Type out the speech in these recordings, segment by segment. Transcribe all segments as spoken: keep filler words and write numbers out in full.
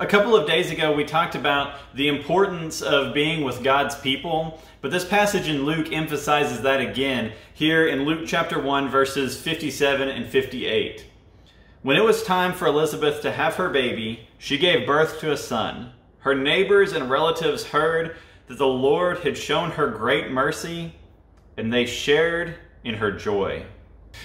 A couple of days ago we talked about the importance of being with God's people, but this passage in Luke emphasizes that again here in Luke chapter one verses fifty-seven and fifty-eight. When it was time for Elizabeth to have her baby, she gave birth to a son. Her neighbors and relatives heard that the Lord had shown her great mercy, and they shared in her joy.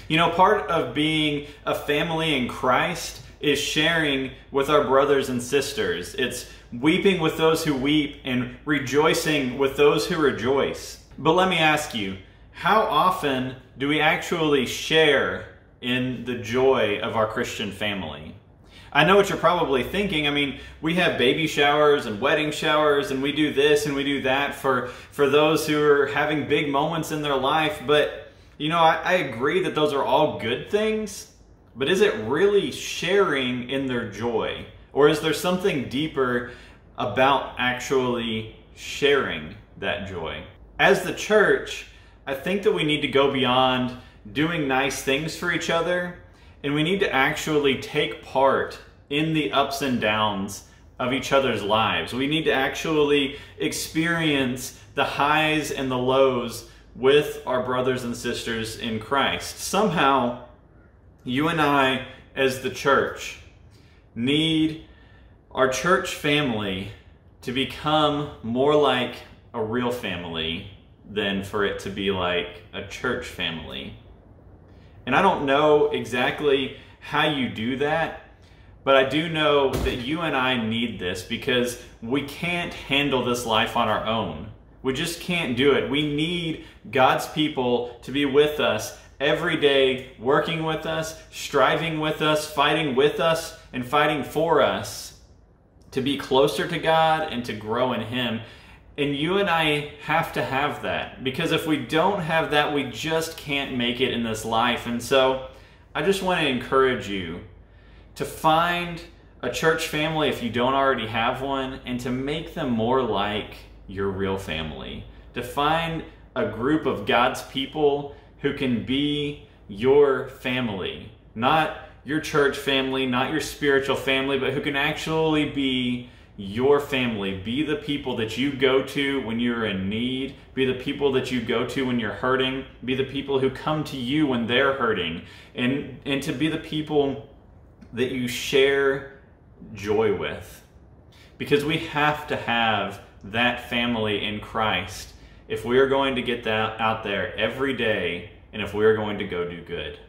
You know, part of being a family in Christ is sharing with our brothers and sisters. It's weeping with those who weep and rejoicing with those who rejoice. But let me ask you, how often do we actually share in the joy of our Christian family? I know what you're probably thinking. I mean, we have baby showers and wedding showers, and we do this and we do that for, for those who are having big moments in their life. But, you know, I, I agree that those are all good things. But is it really sharing in their joy? Or is there something deeper about actually sharing that joy? As the church, I think that we need to go beyond doing nice things for each other, and we need to actually take part in the ups and downs of each other's lives. We need to actually experience the highs and the lows with our brothers and sisters in Christ. Somehow, you and I, as the church, need our church family to become more like a real family than for it to be like a church family. And I don't know exactly how you do that, but I do know that you and I need this because we can't handle this life on our own. We just can't do it. We need God's people to be with us every day, working with us, striving with us, fighting with us, and fighting for us to be closer to God and to grow in Him. And you and I have to have that, because if we don't have that, we just can't make it in this life. And so I just want to encourage you to find a church family if you don't already have one, and to make them more like your real family. To find a group of God's people who can be your family, not your church family, not your spiritual family, but who can actually be your family. Be the people that you go to when you're in need. Be the people that you go to when you're hurting. Be the people who come to you when they're hurting. And, and to be the people that you share joy with. Because we have to have that family in Christ if we are going to get that out there every day, and if we are going to go do good.